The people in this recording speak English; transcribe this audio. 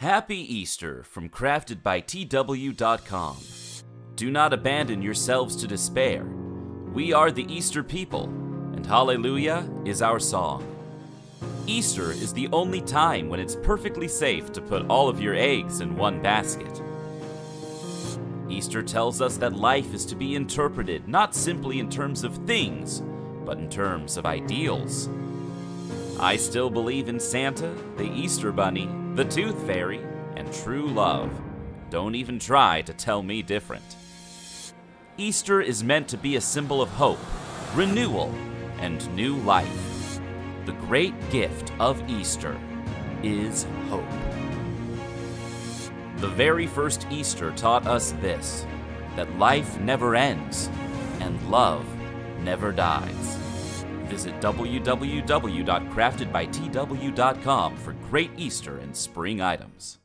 Happy Easter from CraftedByTW.com. Do not abandon yourselves to despair. We are the Easter people, and Hallelujah is our song. Easter is the only time when it's perfectly safe to put all of your eggs in one basket. Easter tells us that life is to be interpreted not simply in terms of things, but in terms of ideals. I still believe in Santa, the Easter Bunny, the Tooth Fairy, and true love. Don't even try to tell me different. Easter is meant to be a symbol of hope, renewal, and new life. The great gift of Easter is hope. The very first Easter taught us this, that life never ends, and love never dies. Visit www.craftedbytw.com for great Easter and spring items.